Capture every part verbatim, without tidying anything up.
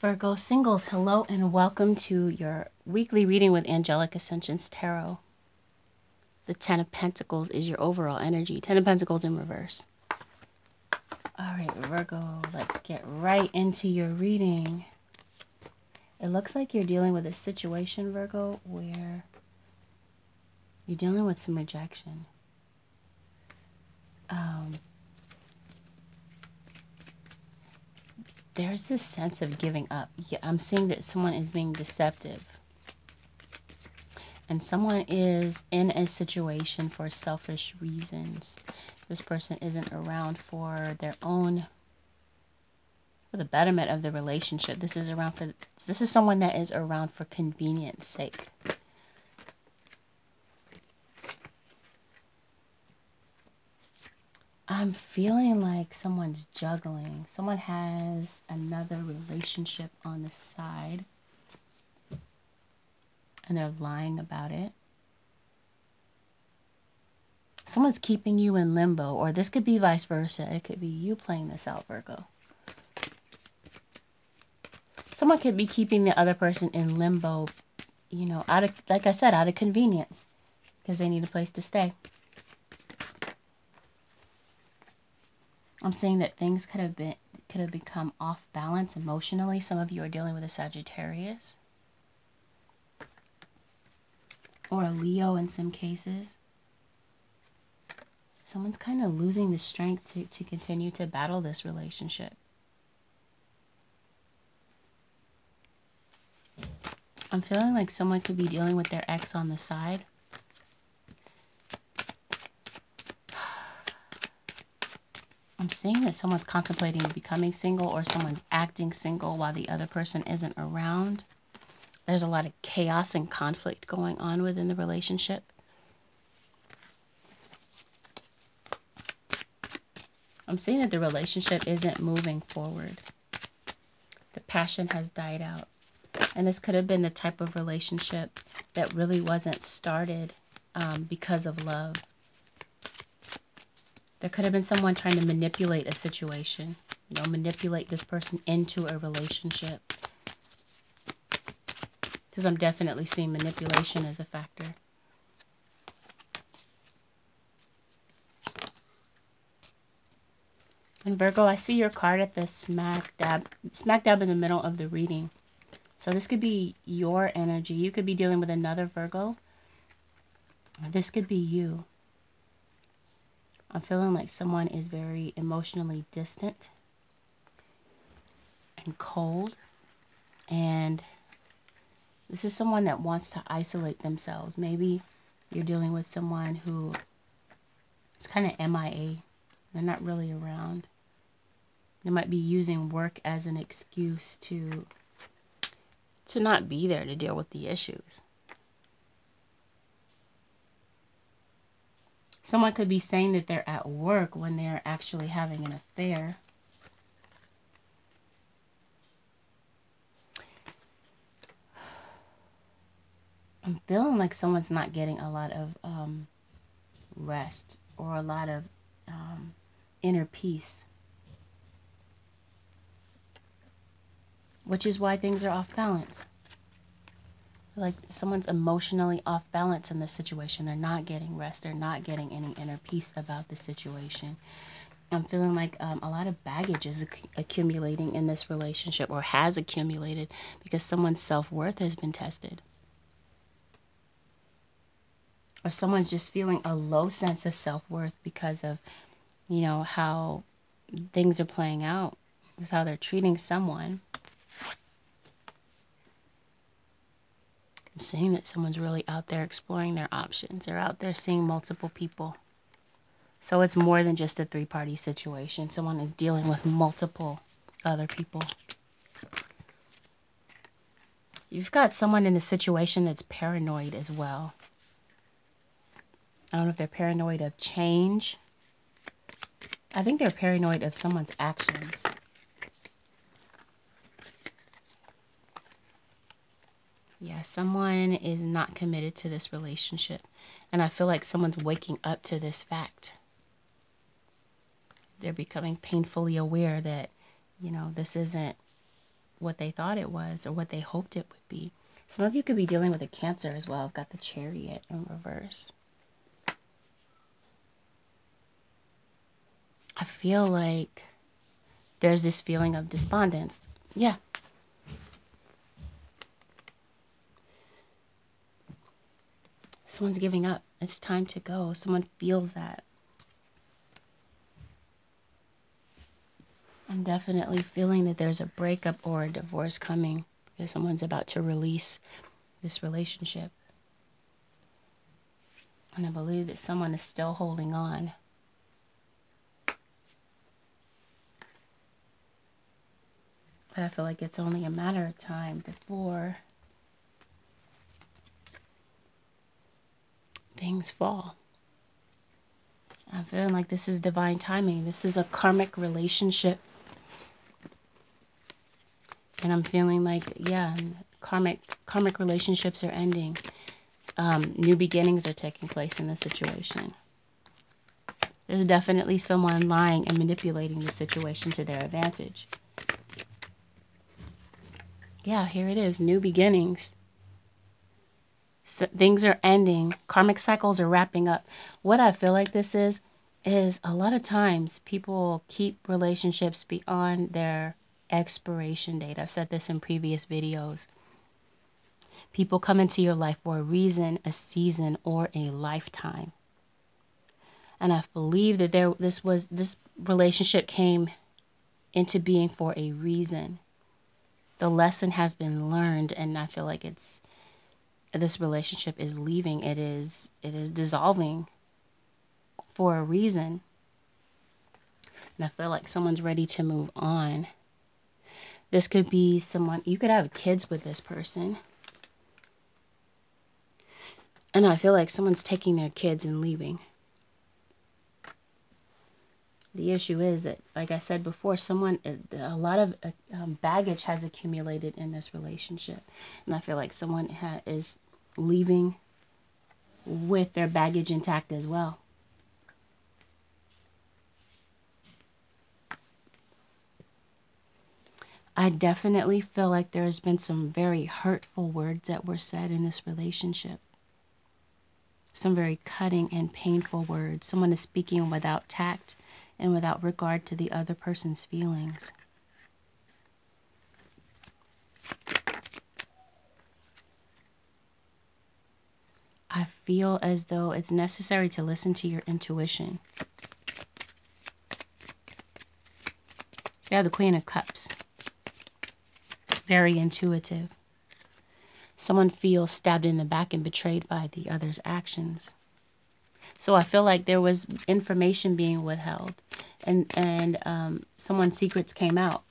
Virgo singles, hello and welcome to your weekly reading with Angelic Ascensions Tarot. The Ten of Pentacles is your overall energy. Ten of Pentacles in reverse. All right, Virgo, let's get right into your reading. It looks like you're dealing with a situation, Virgo, where you're dealing with some rejection. Um... There's this sense of giving up. Yeah, I'm seeing that someone is being deceptive. And someone is in a situation for selfish reasons. This person isn't around for their own, for the betterment of the relationship. This is around for, this is someone that is around for convenience sake. I'm feeling like someone's juggling. Someone has another relationship on the side, and they're lying about it. Someone's keeping you in limbo, or this could be vice versa. It could be you playing this out, Virgo. Someone could be keeping the other person in limbo, you know, out of, like I said, out of convenience, because they need a place to stay. I'm seeing that things could have been could have become off balance emotionally. Some of you are dealing with a Sagittarius or a Leo in some cases. Someone's kind of losing the strength to, to continue to battle this relationship. I'm feeling like someone could be dealing with their ex on the side. I'm seeing that someone's contemplating becoming single, or someone's acting single while the other person isn't around. There's a lot of chaos and conflict going on within the relationship. I'm seeing that the relationship isn't moving forward. The passion has died out. And this could have been the type of relationship that really wasn't started um, because of love. There could have been someone trying to manipulate a situation, you know, manipulate this person into a relationship. Because I'm definitely seeing manipulation as a factor. And Virgo, I see your card at the smack dab, smack dab in the middle of the reading. So this could be your energy. You could be dealing with another Virgo. This could be you. I'm feeling like someone is very emotionally distant and cold. And this is someone that wants to isolate themselves. Maybe you're dealing with someone who is kind of M I A. They're not really around. They might be using work as an excuse to, to not be there to deal with the issues. Someone could be saying that they're at work when they're actually having an affair. I'm feeling like someone's not getting a lot of um, rest or a lot of um, inner peace. Which is why things are off balance. Like someone's emotionally off balance in this situation. They're not getting rest. They're not getting any inner peace about the situation. I'm feeling like um, a lot of baggage is acc accumulating in this relationship, or has accumulated, because someone's self-worth has been tested. Or someone's just feeling a low sense of self-worth because of, you know, how things are playing out. It's how they're treating someone. I'm seeing that someone's really out there exploring their options. They're out there seeing multiple people. So it's more than just a three-party situation. Someone is dealing with multiple other people. You've got someone in the situation that's paranoid as well. I don't know if they're paranoid of change. I think they're paranoid of someone's actions. Yeah, someone is not committed to this relationship. And I feel like someone's waking up to this fact. They're becoming painfully aware that, you know, this isn't what they thought it was or what they hoped it would be. Some of you could be dealing with a Cancer as well. I've got the Chariot in reverse. I feel like there's this feeling of despondence. Yeah. Someone's giving up. It's time to go. Someone feels that. I'm definitely feeling that there's a breakup or a divorce coming because someone's about to release this relationship. And I believe that someone is still holding on. But I feel like it's only a matter of time before things fall. I'm feeling like this is divine timing. This is a karmic relationship. And I'm feeling like, yeah, karmic karmic relationships are ending. Um, new beginnings are taking place in this situation. There's definitely someone lying and manipulating the situation to their advantage. Yeah, here it is, new beginnings. So things are ending. Karmic cycles are wrapping up. What I feel like this is, is a lot of times people keep relationships beyond their expiration date. I've said this in previous videos. People come into your life for a reason, a season, or a lifetime. And I believe that there this was this relationship came into being for a reason. The lesson has been learned, and I feel like it's this relationship is leaving. It is it is dissolving for a reason. And I feel like someone's ready to move on. This could be someone, you could have kids with this person. And I feel like someone's taking their kids and leaving. The issue is that, like I said before, someone, a lot of um, baggage has accumulated in this relationship. And I feel like someone ha is leaving with their baggage intact as well. I definitely feel like there's been some very hurtful words that were said in this relationship. Some very cutting and painful words. Someone is speaking without tact and without regard to the other person's feelings. I feel as though it's necessary to listen to your intuition. You have the Queen of Cups. Very intuitive. Someone feels stabbed in the back and betrayed by the other's actions. So I feel like there was information being withheld, and and um, someone's secrets came out.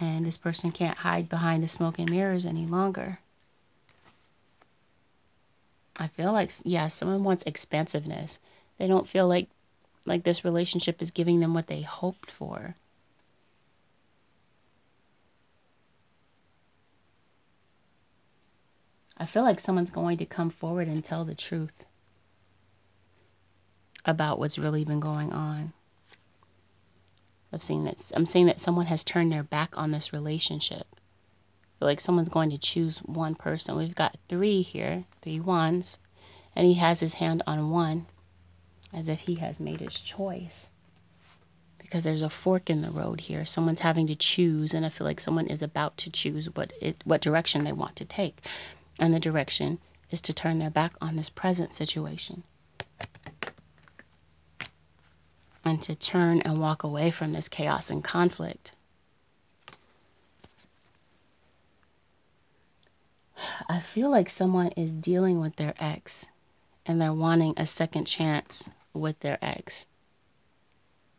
And this person can't hide behind the smoke and mirrors any longer. I feel like, yeah, someone wants expansiveness. They don't feel like, like this relationship is giving them what they hoped for. I feel like someone's going to come forward and tell the truth about what's really been going on. I've seen that, I'm seeing that someone has turned their back on this relationship. I feel like someone's going to choose one person. We've got three here, three wands, and he has his hand on one as if he has made his choice. Because there's a fork in the road here. Someone's having to choose, and I feel like someone is about to choose what it, what direction they want to take. And the direction is to turn their back on this present situation. And to turn and walk away from this chaos and conflict. I feel like someone is dealing with their ex, and they're wanting a second chance with their ex.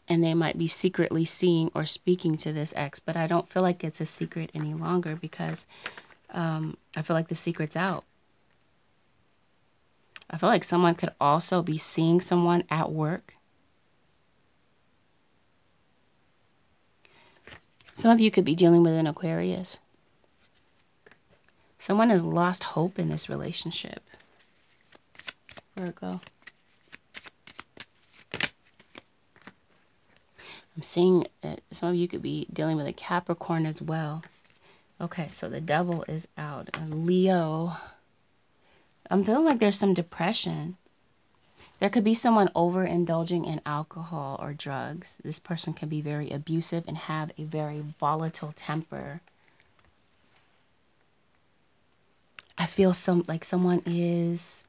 And they might be secretly seeing or speaking to this ex, but I don't feel like it's a secret any longer because Um, I feel like the secret's out. I feel like someone could also be seeing someone at work. Some of you could be dealing with an Aquarius. Someone has lost hope in this relationship. Virgo. I'm seeing it. Some of you could be dealing with a Capricorn as well. Okay, so the devil is out. And Leo. I'm feeling like there's some depression. There could be someone overindulging in alcohol or drugs. This person can be very abusive and have a very volatile temper. I feel some like someone is...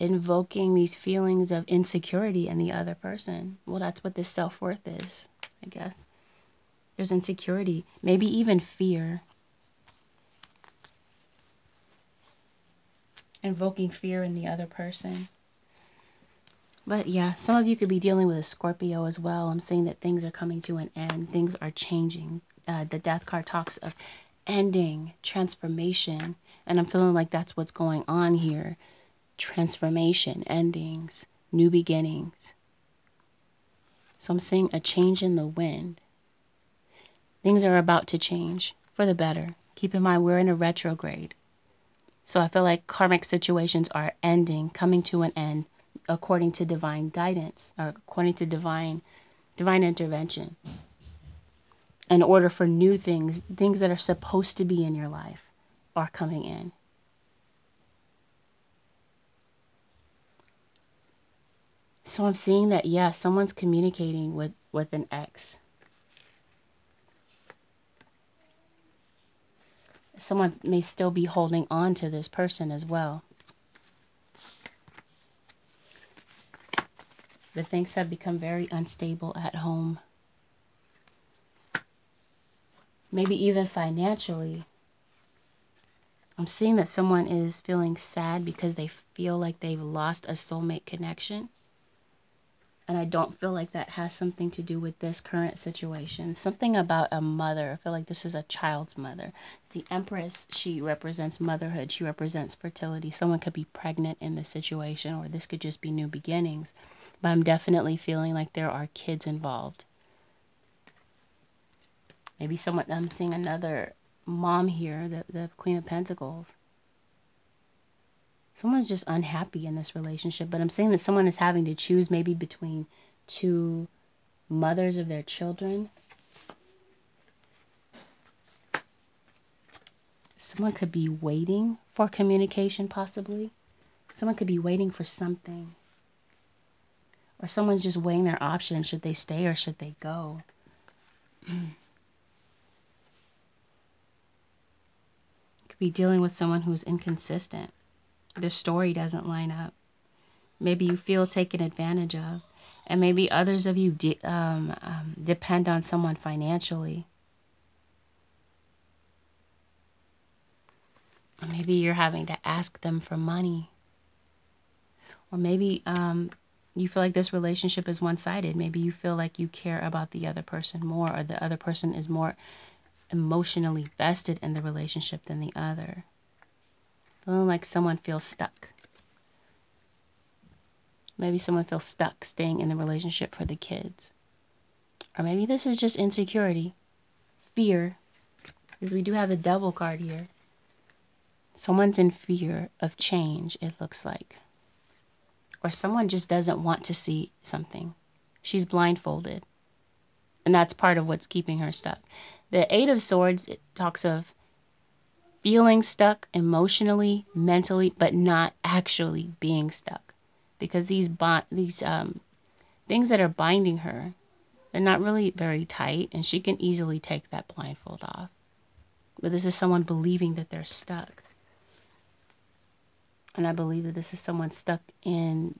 invoking these feelings of insecurity in the other person. Well, that's what this self-worth is, I guess. There's insecurity, maybe even fear. Invoking fear in the other person. But yeah, some of you could be dealing with a Scorpio as well. I'm saying that things are coming to an end. Things are changing. Uh, the death card talks of ending, transformation. And I'm feeling like that's what's going on here. Transformation, endings, new beginnings. So I'm seeing a change in the wind. Things are about to change for the better. Keep in mind, we're in a retrograde. So I feel like karmic situations are ending, coming to an end, according to divine guidance, or according to divine, divine intervention. In order for new things, things that are supposed to be in your life are coming in. So I'm seeing that, yeah, someone's communicating with, with an ex. Someone may still be holding on to this person as well. But things have become very unstable at home. Maybe even financially. I'm seeing that someone is feeling sad because they feel like they've lost a soulmate connection. And I don't feel like that has something to do with this current situation. Something about a mother. I feel like this is a child's mother. The Empress, she represents motherhood. She represents fertility. Someone could be pregnant in this situation, or this could just be new beginnings. But I'm definitely feeling like there are kids involved. Maybe someone, I'm seeing another mom here, the, the Queen of Pentacles. Someone's just unhappy in this relationship, but I'm saying that someone is having to choose maybe between two mothers of their children. Someone could be waiting for communication, possibly. Someone could be waiting for something. Or someone's just weighing their options. Should they stay or should they go? Could be dealing with someone who's inconsistent. Their story doesn't line up. Maybe you feel taken advantage of. And maybe others of you de um, um, depend on someone financially. Or maybe you're having to ask them for money. Or maybe um, you feel like this relationship is one-sided. Maybe you feel like you care about the other person more, or the other person is more emotionally vested in the relationship than the other. Feeling like someone feels stuck. Maybe someone feels stuck staying in the relationship for the kids. Or maybe this is just insecurity, fear, because we do have the devil card here. Someone's in fear of change, it looks like. Or someone just doesn't want to see something. She's blindfolded. And that's part of what's keeping her stuck. The Eight of Swords, it talks of feeling stuck emotionally, mentally, but not actually being stuck, because these bond, these um, things that are binding her, they're not really very tight, and she can easily take that blindfold off. But this is someone believing that they're stuck, and I believe that this is someone stuck in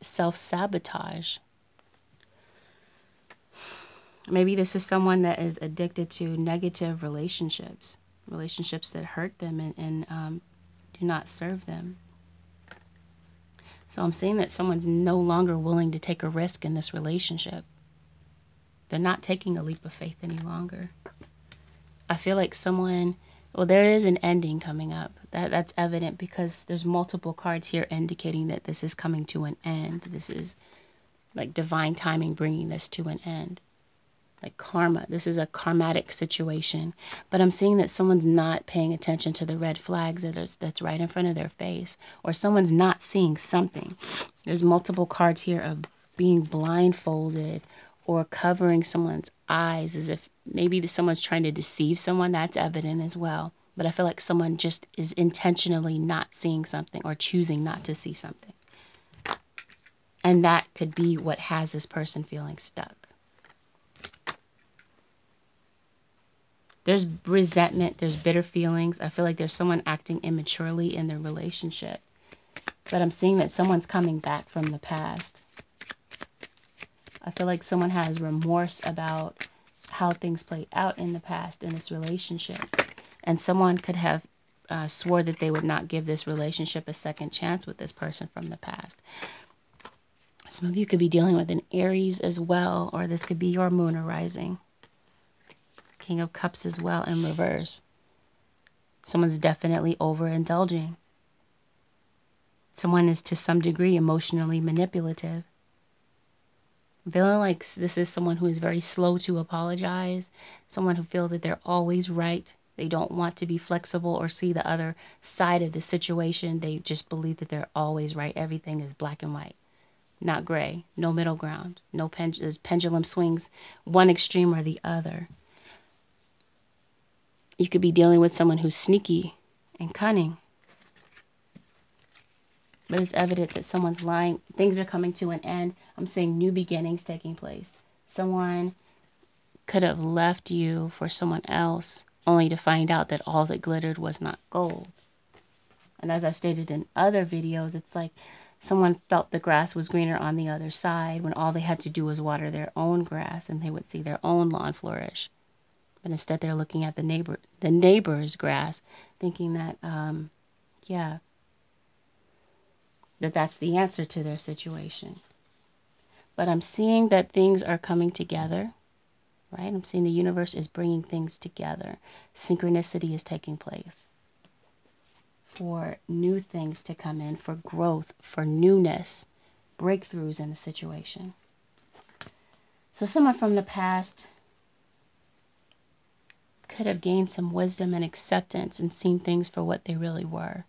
self-sabotage. Maybe this is someone that is addicted to negative relationships. Relationships that hurt them and, and um, do not serve them. So I'm seeing that someone's no longer willing to take a risk in this relationship. They're not taking a leap of faith any longer. I feel like someone, well, there is an ending coming up. That, that's evident because there's multiple cards here indicating that this is coming to an end. This is like divine timing bringing this to an end. like karma. This is a karmatic situation. But I'm seeing that someone's not paying attention to the red flags that is, that's right in front of their face, or someone's not seeing something. There's multiple cards here of being blindfolded or covering someone's eyes, as if maybe someone's trying to deceive someone. That's evident as well. But I feel like someone just is intentionally not seeing something or choosing not to see something. And that could be what has this person feeling stuck. There's resentment. There's bitter feelings. I feel like there's someone acting immaturely in their relationship. But I'm seeing that someone's coming back from the past. I feel like someone has remorse about how things played out in the past in this relationship. And someone could have uh, swore that they would not give this relationship a second chance with this person from the past. Some of you could be dealing with an Aries as well, or this could be your moon or rising. King of Cups as well in reverse. Someone's definitely overindulging. Someone is to some degree emotionally manipulative. Feeling like this is someone who is very slow to apologize. Someone who feels that they're always right. They don't want to be flexible or see the other side of the situation. They just believe that they're always right. Everything is black and white, not gray. No middle ground. No pen pendulum swings one extreme or the other. You could be dealing with someone who's sneaky and cunning. But it's evident that someone's lying. Things are coming to an end. I'm seeing new beginnings taking place. Someone could have left you for someone else, only to find out that all that glittered was not gold. And as I've stated in other videos, it's like someone felt the grass was greener on the other side when all they had to do was water their own grass and they would see their own lawn flourish. But instead they're looking at the neighbor, the neighbor's grass, thinking that, um, yeah, that that's the answer to their situation. But I'm seeing that things are coming together. Right? I'm seeing the universe is bringing things together. Synchronicity is taking place for new things to come in, for growth, for newness, breakthroughs in the situation. So someone from the past could have gained some wisdom and acceptance and seen things for what they really were.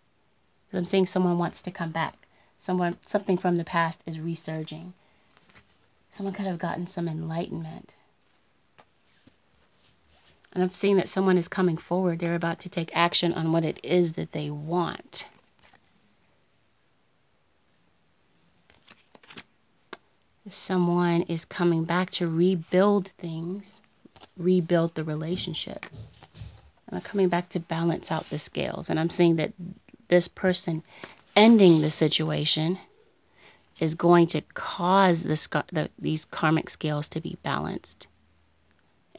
Because I'm seeing someone wants to come back. Someone, something from the past is resurging. Someone could have gotten some enlightenment. And I'm seeing that someone is coming forward. They're about to take action on what it is that they want. Someone is coming back to rebuild things, rebuild the relationship. And I'm coming back to balance out the scales. And I'm seeing that this person ending the situation is going to cause this, the, these karmic scales to be balanced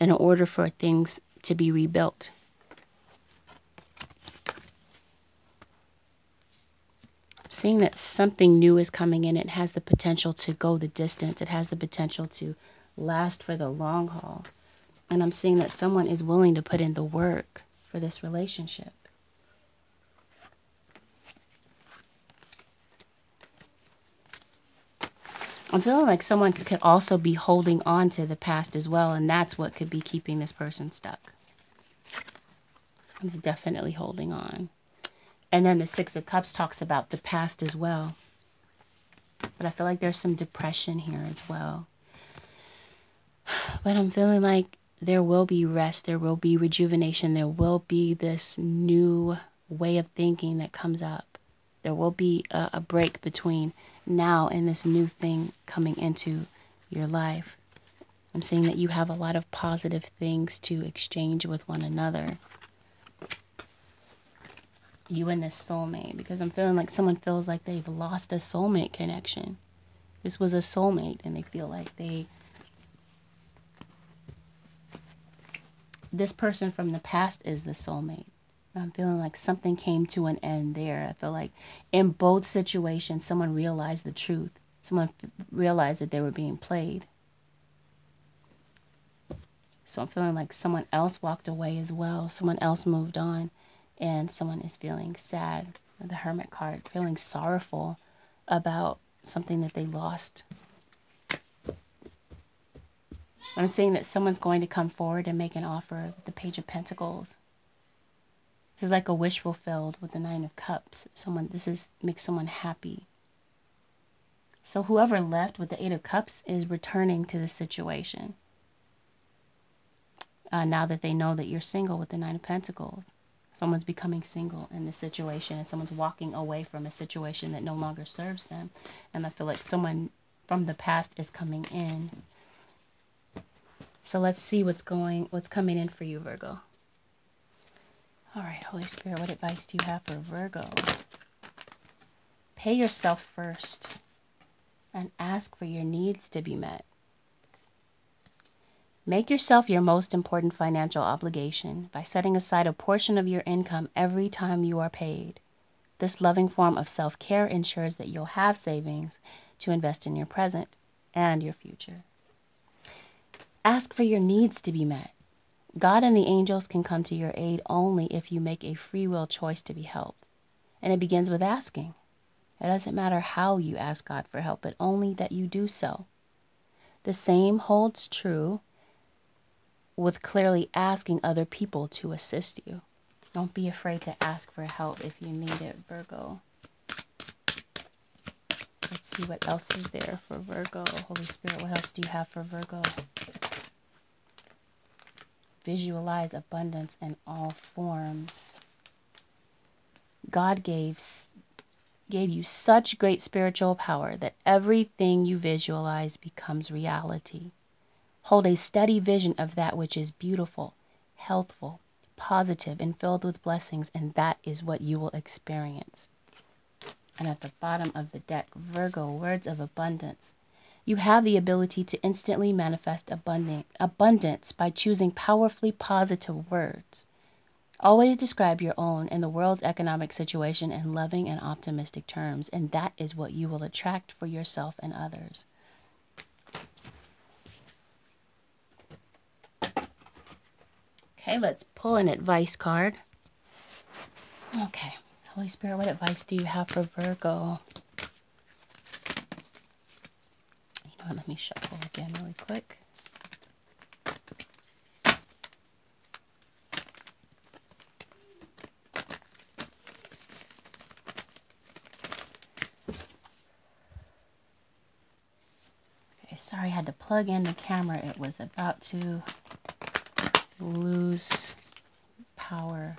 in order for things to be rebuilt. I'm seeing that something new is coming in. It has the potential to go the distance. It has the potential to last for the long haul. And I'm seeing that someone is willing to put in the work for this relationship. I'm feeling like someone could also be holding on to the past as well, and that's what could be keeping this person stuck. Someone's definitely holding on. And then the Six of Cups talks about the past as well. But I feel like there's some depression here as well. But I'm feeling like there will be rest, there will be rejuvenation, there will be this new way of thinking that comes up. There will be a, a break between now and this new thing coming into your life. I'm seeing that you have a lot of positive things to exchange with one another. You and this soulmate. Because I'm feeling like someone feels like they've lost a soulmate connection. This was a soulmate and they feel like they... This person from the past is the soulmate. I'm feeling like something came to an end there. I feel like in both situations, someone realized the truth. Someone realized that they were being played. So I'm feeling like someone else walked away as well. Someone else moved on. And someone is feeling sad. The Hermit card. Feeling sorrowful about something that they lost. I'm seeing that someone's going to come forward and make an offer with the Page of Pentacles. This is like a wish fulfilled with the Nine of Cups. Someone, this is makes someone happy. So whoever left with the Eight of Cups is returning to the situation. Uh, now that they know that you're single with the Nine of Pentacles. Someone's becoming single in this situation, and someone's walking away from a situation that no longer serves them. And I feel like someone from the past is coming in. So let's see what's going, what's coming in for you, Virgo. All right, Holy Spirit, what advice do you have for Virgo? Pay yourself first and ask for your needs to be met. Make yourself your most important financial obligation by setting aside a portion of your income every time you are paid. This loving form of self-care ensures that you'll have savings to invest in your present and your future. Ask for your needs to be met. God and the angels can come to your aid only if you make a free will choice to be helped. And it begins with asking. It doesn't matter how you ask God for help, but only that you do so. The same holds true with clearly asking other people to assist you. Don't be afraid to ask for help if you need it, Virgo. Let's see what else is there for Virgo. Holy Spirit, what else do you have for Virgo? Visualize abundance in all forms. God gave, gave you such great spiritual power that everything you visualize becomes reality. Hold a steady vision of that which is beautiful, healthful, positive, and filled with blessings, and that is what you will experience. And at the bottom of the deck, Virgo, words of abundance. You have the ability to instantly manifest abundant, abundance by choosing powerfully positive words. Always describe your own and the world's economic situation in loving and optimistic terms, and that is what you will attract for yourself and others. Okay, let's pull an advice card. Okay, Holy Spirit, what advice do you have for Virgo? Let me shuffle again really quick. Okay, sorry I had to plug in the camera. It was about to lose power.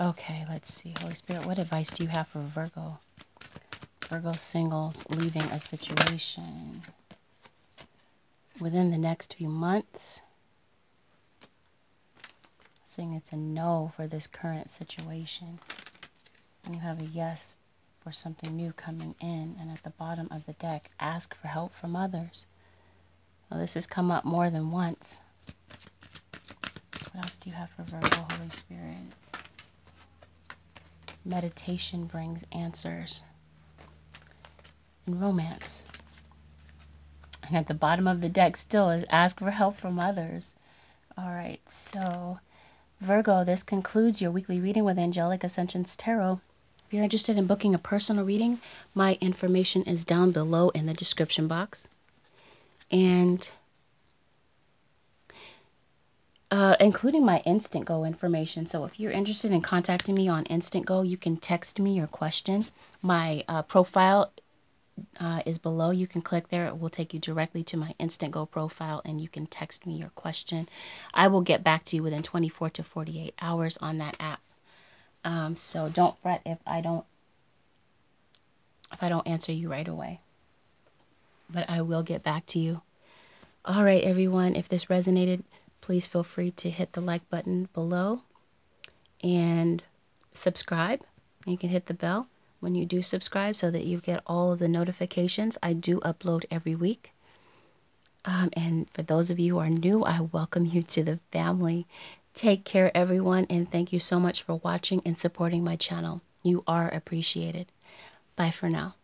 Okay, let's see. Holy Spirit, what advice do you have for Virgo? Virgo singles leaving a situation within the next few months. Saying it's a no for this current situation. And you have a yes for something new coming in. And at the bottom of the deck, ask for help from others. Well, this has come up more than once. What else do you have for Virgo, Holy Spirit? Meditation brings answers. And romance. And at the bottom of the deck still is ask for help from others. All right, so Virgo, this concludes your weekly reading with Angelic Ascensions Tarot. If you're interested in booking a personal reading, my information is down below in the description box. And Uh, including my Instant Go information. So if you're interested in contacting me on Instant Go, you can text me your question. My uh, profile Uh, is below. You can click there. It will take you directly to my Instant Go profile, and you can text me your question. I will get back to you within twenty-four to forty-eight hours on that app. Um, so don't fret if I don't if I don't answer you right away, but I will get back to you. All right, everyone. If this resonated, please feel free to hit the like button below and subscribe. You can hit the bell when you do subscribe so that you get all of the notifications. I do upload every week. Um, and for those of you who are new, I welcome you to the family. Take care, everyone, and thank you so much for watching and supporting my channel. You are appreciated. Bye for now.